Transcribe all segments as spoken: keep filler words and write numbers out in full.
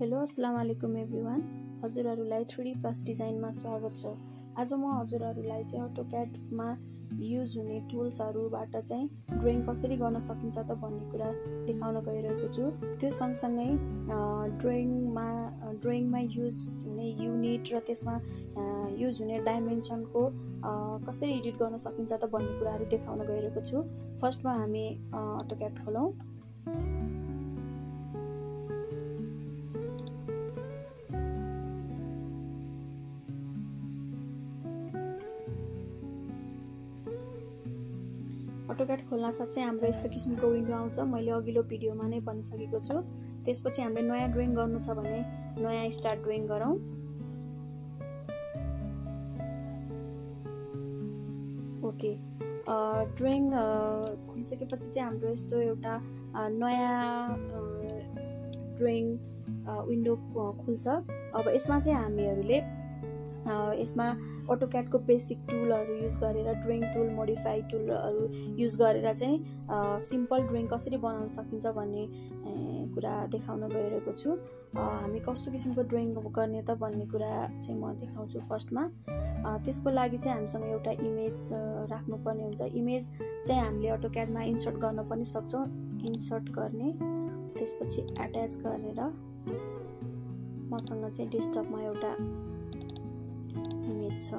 Hello अस्सलाम वालेकुम everyone हजुरहरुलाई थ्री डी प्लस डिजाइन मा स्वागत छ। आज म हजुरहरुलाई चाहिँ AutoCAD मा युज हुने टुल्सहरुबाट चाहिँ ड्राइङ कसरी गर्न सकिन्छ त भन्ने कुरा देखाउन गइरहेको छु। त्यो सँगसँगै ड्राइङ मा ड्राइङ मा युज हुने युनिट र त्यसमा युज हुने डाइमेन्सन को कसरी एडिट गर्न सकिन्छ त भन्ने कुराहरु देखाउन गइरहेको छु। फर्स्टमा हामी AutoCAD खोलौं। AutoCAD खोल्न साथै हाम्रो यस्तो किसिमको विन्डो आउँछ। मैले अघिल्लो भिडियोमा नै भनिसकेको छु। त्यसपछि हामीले नयाँ ड्राइङ गर्नु छ भने नयाँ स्टार्ट ड्राइङ गरौं। ओके, ड्राइङ खोलिसकेपछि चाहिँ हाम्रो यस्तो एउटा नयाँ ड्राइङ विन्डो खुल्छ। अब यसमा चाहिँ हामीहरुले यसमा AutoCAD को बेसिक टुलहरु युज गरेर ड्राइङ टुल, मोडिफाई टुलहरु युज गरेर चाहिँ सिम्पल ड्राइङ कसरी बनाउन सकिन्छ भन्ने कुरा देखाउन गइरहेको छु। हामी कस्तो किसिमको ड्राइङ गर्ने त भन्ने कुरा चाहिँ म देखाउँछु। फर्स्टमा त्यसको लागि चाहिँ हामीसँग एउटा इमेज राख्नु पर्ने हुन्छ। इमेज चाहिँ हामीले AutoCAD मा इन्सर्ट गर्न पनि सक्छौं। इन्सर्ट गर्ने, त्यसपछि अट्याच गरेर मसँग चाहिँ डेस्कटप मा एउटा इमेज छ।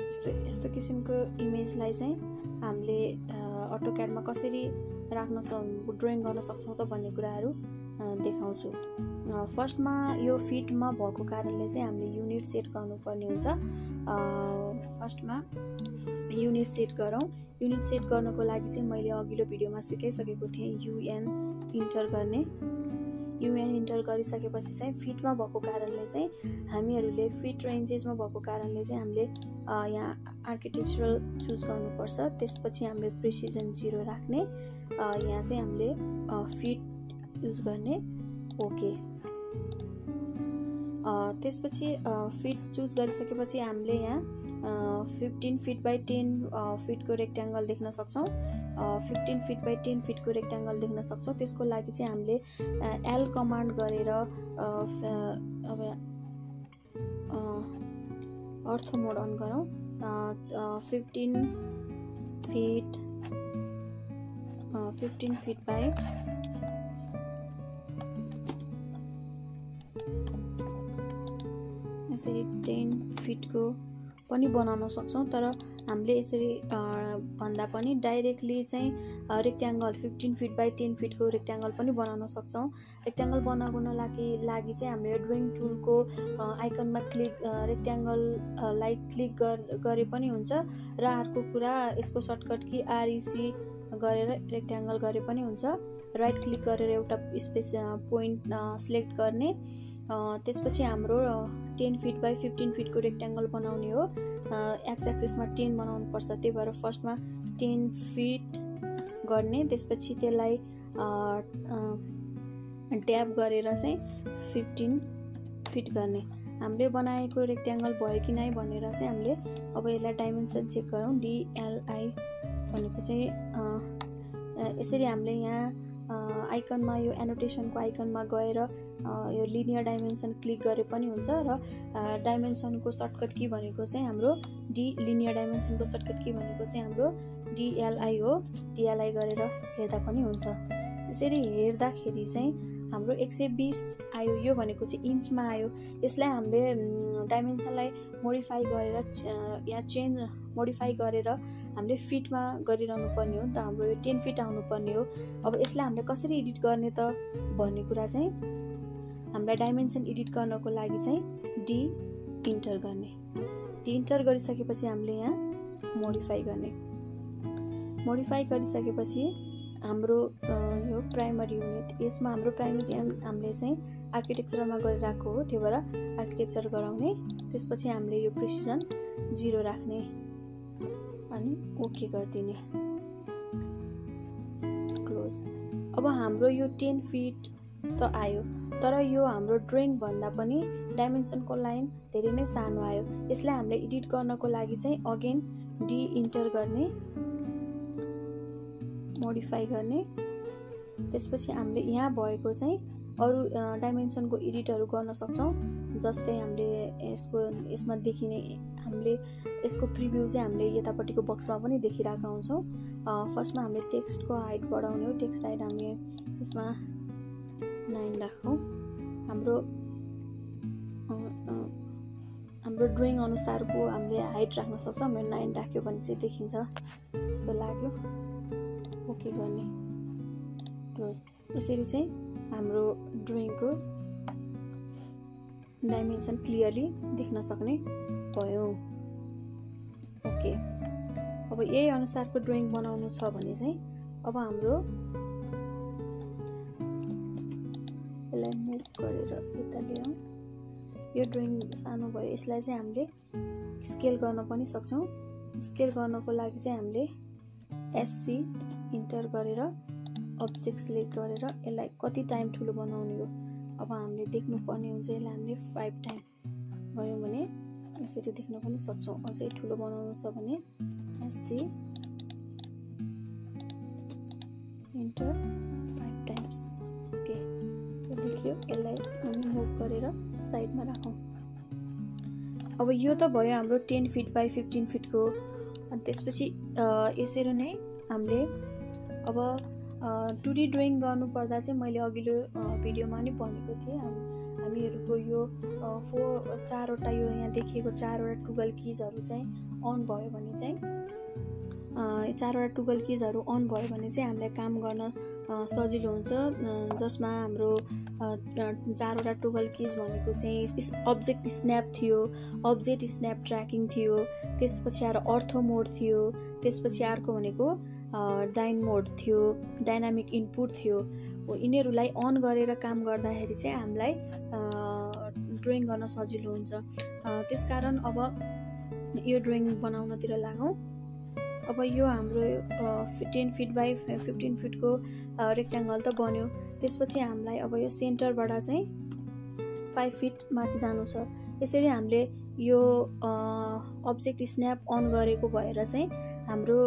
यस्तो यस्तो किसिमको इमेजलाई चाहिँ हामीले AutoCAD मा कसरी राख्न ड्राइङ गर्न सक्छौं त भन्ने कुराहरु देखाउँछु। फर्स्टमा यो फिटमा भएको कारणले चाहिँ हामीले युनिट सेट गर्नुपर्ने हुन्छ। फर्स्टमा युनिट सेट गरौं। युनिट सेट गर्नको लागि चाहिँ मैले अघिल्लो भिडियोमा सिकाइसकेको थिएँ युएन इन्टर गर्ने। युएन इन्टर गरिसकेपछि चाहिँ फिटमा भएको कारणले चाहिँ हामीहरुले फिट रेन्जेसमा भएको कारणले चाहिँ हामीले यहाँ आर्किटेक्चरल चुज गर्नुपर्छ। त्यसपछि हामीले प्रिसिजन जीरो राख्ने, यहाँ चाहिँ हामीले फिट युज गर्ने। ओके, त्यसपछि फिट चुज गरिसकेपछि हामीले यहाँ fifteen feet by ten feet को रेक्ट्याङ्गल देख्न सक्छौं। Fifteen feet by ten feet को रेक्ट्याङ्गल देख्न सक्छौं। त्यसको लागि चाहिँ हामीले एल कमान्ड गरेर अब अर्थो मोड अन गरौं। Fifteen feet fifteen feet by यसरी टेन फिट को पनि बनाउन सक्छौं। तर हामीले यसरी भन्दा पनि डाइरेक्टली चाहिँ rectangle fifteen feet by ten feet को रेक्ट्याङ्गल पनि बनाउन सक्छौं। रेक्ट्याङ्गल बनाउनको लागि लागि चाहिँ हामीले ड्राइङ टुल को आइकनमा क्लिक रेक्ट्याङ्गल लाई क्लिक गरे पनि हुन्छ र अर्को कुरा यसको सर्टकट की आरईसी गरेर रेक्ट्याङ्गल गरे पनि हुन्छ। राइट क्लिक गरेर एउटा स्पेस पोइन्ट सिलेक्ट गर्ने, त्यसपछि हाम्रो ten feet by fifteen feet को रेक्ट्याङ्गल बनाउने हो। एक्स एक्सिसमा टेन बनाउनु पर्छ, त्यही भएर फर्स्टमा टेन फिट गर्ने, त्यसपछि त्यसलाई ट्याप गरेर चाहिँ फिफ्टीन फिट गर्ने। हामीले बनाएको रेक्ट्याङ्गल भयो कि नै भनेर चाहिँ हामीले अब यसलाई डाइमेन्सन चेक गरौं। डीएलआई भनेको चाहिँ यसरी हामीले यहाँ आइकनमा यो एनोटेसनको आइकनमा गएर यो लिनियर डाइमेन्सन क्लिक गरे पनि हुन्छ र डाइमेन्सनको सर्टकट की भनेको चाहिँ हाम्रो डी लिनियर डाइमेन्सनको सर्टकट की भनेको चाहिँ हाम्रो डीएलआई हो। डीएलआई गरेर हेर्दा पनि हुन्छ। यसरी हेर्दाखेरि चाहिँ हाम्रो एक सय बीस आयो। यो भनेको चाहिँ इन्चमा आयो। यसलाई हामीले डाइमेन्सनलाई मोडिफाई गरेर या चेन्ज मोडिफाई गरेर हामीले फिटमा गरिरहनु पर्ने हो। त हाम्रो यो टेन फिट आउनु पर्ने हो। अब यसलाई हामीले कसरी एडिट गर्ने त भन्ने कुरा चाहिँ हामीलाई डाइमेन्सन एडिट गर्नको लागि चाहिँ डी इन्टर गर्ने। डी इन्टर गरिसकेपछि हामीले यहाँ मोडिफाई गर्ने। मोडिफाई गरिसकेपछि हाम्रो यो प्राइमरी युनिट, यसमा हाम्रो प्राइमरी युनिट हामीले चाहिँ आर्किटेक्चरमा गरिराखेको हो, त्यही भएर आर्किटेक्चर गराउने, त्यसपछि हामीले यो प्रिसिजन जीरो राख्ने अनि ओके गर्दिने, क्लोज। अब हाम्रो यो टेन फिट त आयो, तर यो हाम्रो ड्राइङ भन्दा पनि डाइमेन्सनको लाइन धेरै नै सानो आयो। यसलाई हामीले एडिट गर्नको लागि चाहिँ अगेन डी इन्टर गर्ने, मोडिफाई गर्ने। त्यसपछि हामीले यहाँ भएको चाहिँ अरु डाइमेन्सन को एडिटहरु गर्न सक्छौं। जस्तै हामीले यसको यसमा देखिने हामीले यसको प्रिभ्यु चाहिँ हामीले यतापट्टिको बक्समा पनि देखिराका हुन्छौं। फर्स्टमा हामीले टेक्स्टको हाइट बढाउने हो। टेक्स्ट हाइट हामीले यसमा नाइन राखौं। हाम्रो हाम्रो ड्राइङ अनुसारको हामीले हाइट राख्न सक्छौं। मैले नाइन राख्यो भने चाहिँ देखिन्छ जस्तो लाग्यो। ओके गर्ने क्लोज। यसरी चाहिँ हाम्रो ड्राइङ को डाइमेन्सन क्लियरली देख्न सक्ने भयो। ओके, अब यही अनुसारको ड्राइङ बनाउनु छ भने चाहिँ अब हाम्रो यसलाई मुभ गरेर यता ल्याउँ। यो ड्राइङ सानो भयो, यसलाई चाहिँ हामीले स्केल गर्न पनि सक्छौं। स्केल गर्नको लागि चाहिँ हामीले एससी इन्टर गरेर अब्जेक्ट सिलेक्ट गरेर यसलाई कति टाइम ठुलो बनाउने हो अब हामीले देख्नु पर्ने हुन्छ। यसलाई हामीले फाइभ टाइम भयो भने यसरी देख्न पनि सक्छौं। अझै ठुलो बनाउनु छ भने SC enter five times. Okay, यो देखियो। यसलाई हामी मुभ गरेर साइडमा राखौं। अब यो त भयो हाम्रो ten feet by fifteen feet को। अनि त्यसपछि यसरी नै हामीले अब टू डी ड्राइङ गर्नुपर्दा चाहिँ मैले अघिल्लो भिडियोमा नि भनेको थिएँ। हामीहरूको यो फोर चारवटा यो यहाँ देखिएको चारवटा टुगल किजहरू चाहिँ अन भयो भने चाहिँ चारवटा टुगल किजहरू अन भयो भने चाहिँ हामीलाई काम गर्न सजिलो हुन्छ। जसमा हाम्रो चारवटा टुगल किज भनेको चाहिँ अब्जेक्ट स्न्याप थियो, अब्जेक्ट स्न्याप ट्र्याकिङ थियो, त्यसपछि आएर अर्थो मोड थियो, त्यसपछि अर्को भनेको डाइन मोड थियो, डाइनामिक इनपुट थियो। यिनीहरूलाई अन गरेर काम गर्दाखेरि चाहिँ हामीलाई ड्राइङ गर्न सजिलो हुन्छ। त्यसकारण अब यो ड्राइङ बनाउनतिर लागौं। अब यो हाम्रो ten feet by fifteen feet को रेक्ट्याङ्गल त बन्यो। त्यसपछि हामीलाई अब यो सेन्टरबाट चाहिँ फाइभ फिट माथि जानु छ। यसरी हामीले यो अब्जेक्ट स्न्याप अन गरेको भएर चाहिँ हाम्रो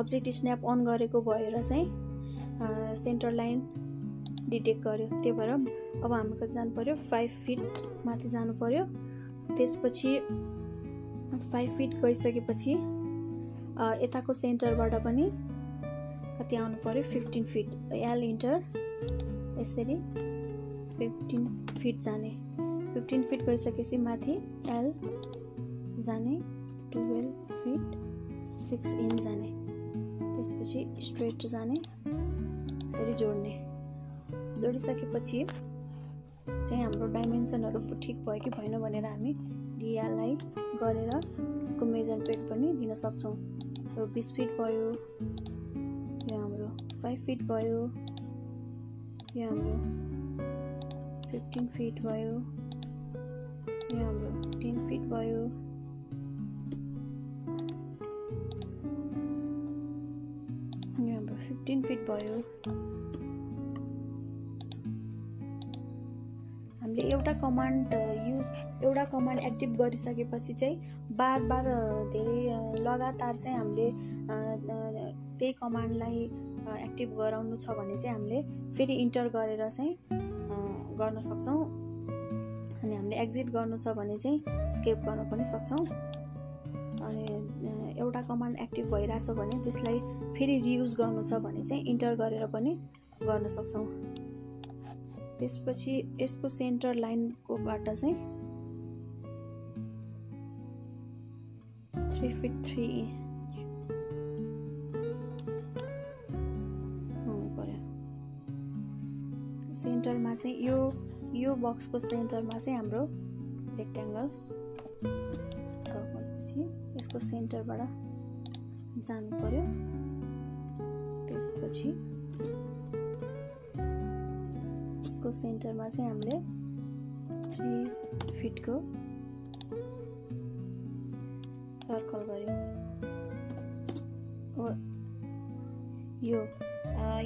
अब्जेक्ट स्न्याप अन गरेको भएर चाहिँ सेन्टर लाइन डिटेक्ट गर्यो। त्यही भएर अब हामी कति जानु पर्यो, फाइभ फिट माथि जानु पर्यो। त्यसपछि फाइभ फिट गइसकेपछि यताको सेन्टरबाट पनि कति आउनु पर्यो, फिफ्टीन फिट। एल इन्टर यसरी फिफ्टीन फिट जाने। फिफ्टीन फिट गइसकेपछि माथि एल जाने, ट्वेल्भ फिट सिक्स इन जाने, त्यसपछि स्ट्रेट जाने, यसरी जोड्ने। जोडिसकेपछि चाहिँ हाम्रो डाइमेन्सनहरु ठीक भयो कि भएन भनेर हामी डिएलआई गरेर यसको मेजरमेन्ट पनि दिन सक्छौं। यो ट्वेन्टी फिट भयो, यो हाम्रो फाइभ फिट भयो, यो हाम्रो फिफ्टीन फिट भयो, यो हाम्रो टेन फिट भयो, फिफ्टीन फिट भयो। हामीले एउटा कमान्ड युज एउटा कमान्ड एक्टिभ गरिसकेपछि चाहिँ बार बार धेरै लगातार चाहिँ हामीले त्यही कमान्डलाई एक्टिभ गराउनु छ भने चाहिँ हामीले फेरि इन्टर गरेर चाहिँ गर्न सक्छौं। अनि हामीले एक्जिट गर्नु छ भने चाहिँ एस्केप गर्न पनि सक्छौं। अनि एउटा कमान्ड एक्टिभ भइराछ भने त्यसलाई फेरि रियुज गर्नु छ भने चाहिँ इन्टर गरेर पनि गर्न सक्छौं। त्यसपछि यसको सेन्टर लाइनको बाट चाहिँ थ्री फिट थ्री इन्च हुनु पर्यो। सेन्टरमा चाहिँ यो यो बक्सको सेन्टरमा चाहिँ हाम्रो रेक्ट्याङ्गल छ भनेपछि यसको सेन्टरबाट जानु पर्यो। त्यसपछि यसको सेन्टरमा चाहिँ हामीले थ्री फिटको सर्कल गर्यौं। यो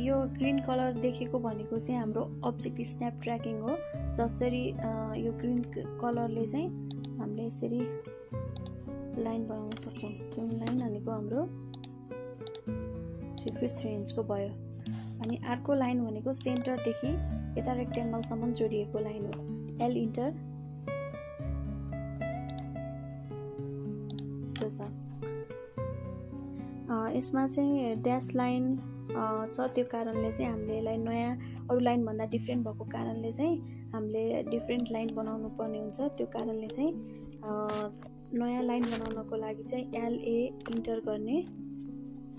यो ग्रीन कलर देखेको भनेको चाहिँ हाम्रो अब्जेक्ट स्न्याप ट्र्याकिङ हो। जसरी यो ग्रीन कलरले चाहिँ हामीले यसरी लाइन बनाउन सक्छौं। जुन लाइन भनेको हाम्रो थ्री फिट थ्री इंच को भयो अनि अर्को लाइन भनेको सेन्टर देखि यता रेक्टेंगल सम्म जोडिएको लाइन हो एल इन्टर यस्तो छ। अ यसमा चाहिँ ड्याश लाइन छ त्यो कारणले चाहिँ हामीले यसलाई नयाँ अरु लाइन भन्दा डिफरेंट भएको कारणले चाहिँ हामीले डिफरेंट लाइन बनाउनु पर्ने हुन्छ त्यो कारणले चाहिँ नयाँ लाइन बनाउनको लागि चाहिँ एल ए इन्टर गर्ने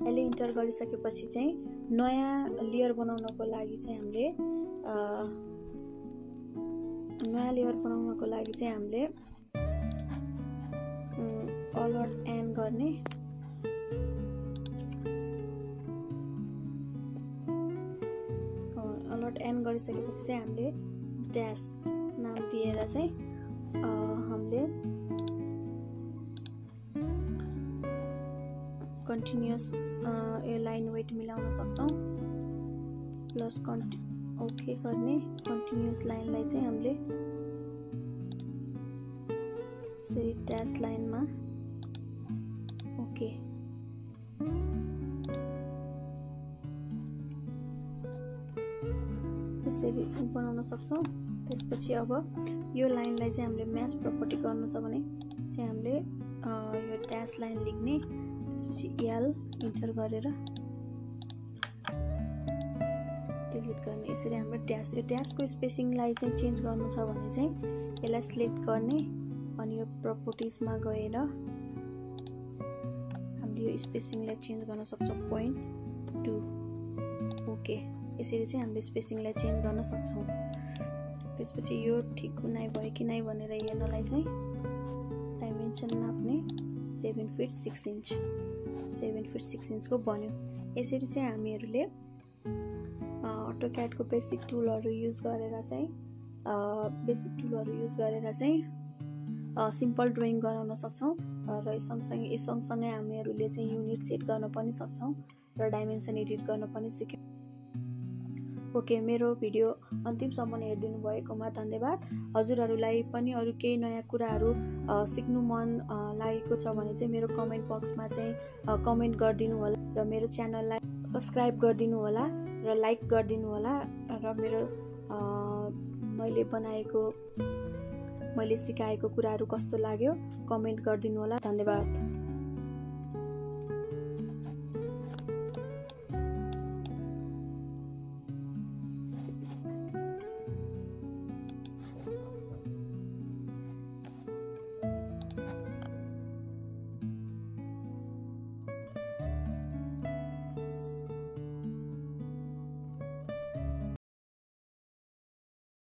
एल इन्टर गरिसकेपछि चाहिँ नयाँ लेयर बनाउनको लागि चाहिँ हामीले नयाँ लेयर बनाउनको लागि चाहिँ हामीले अलर्ट एन गर्ने अलर्ट एन गरिसकेपछि चाहिँ हामीले ड्याश नाम दिएर चाहिँ हामीले continuous ए लाइन वेट मिलाउन सक्छौं प्लस कन्टि ओके गर्ने कन्टीन्युअस लाइन लाई चाहिँ हामीले यसरी ड्याश लाइन मा ओके यसरी बनाउन सक्छौं। त्यसपछि अब यो लाइन लाई चाहिँ हामीले म्याच प्रपर्टी गर्नु छ भने चाहिँ हामीले यो ड्याश लाइन लेख्ने एल इन्टर गरेर डिलिट गर्ने यसरी हाम्रो ड्याश यो ड्याशको स्पेसिङ लाई चाहिँ चेन्ज गर्नु छ भने चाहिँ यसलाई सिलेक्ट गर्ने अनि यो प्रपर्टीज मा गएर हामीले यो स्पेसिङ लाई चेन्ज गर्न सक्छौं पॉइन्ट टू ओके यसरी चाहिँ हामीले स्पेसिङ लाई चेन्ज गर्न सक्छौं। त्यसपछि यो ठीक हुनै भयो कि नै भनेर हेर्नलाई चाहिँ डाइमेन्सन नाप्ने seven feet six inch seven feet six inch को बन्यो। यसरी चाहिँ हामीहरुले AutoCAD को बेसिक टुलहरु युज गरेर चाहिँ बेसिक टुलहरु युज गरेर चाहिँ सिम्पल ड्राइङ गराउन सक्छौं र यससँगै यससँगै हामीहरुले चाहिँ युनिट सेट गर्न पनि सक्छौं र डाइमेन्सन एडिट गर्न पनि सिक्यौं। ओके मेरो भिडियो अन्तिमसम्म हेर्दिनु भएकोमा धन्यवाद। हजुरहरुलाई पनि अरु केही नयाँ कुराहरु सिक्नु मन लागेको छ भने चाहिँ मेरो कमेन्ट बक्समा चाहिँ कमेन्ट गर्दिनु होला र मेरो च्यानललाई सब्स्क्राइब गर्दिनु होला र लाइक गर्दिनु होला र मेरो मैले बनाएको मैले सिकाएको कुराहरु कस्तो लाग्यो कमेन्ट गर्दिनु होला। धन्यवाद।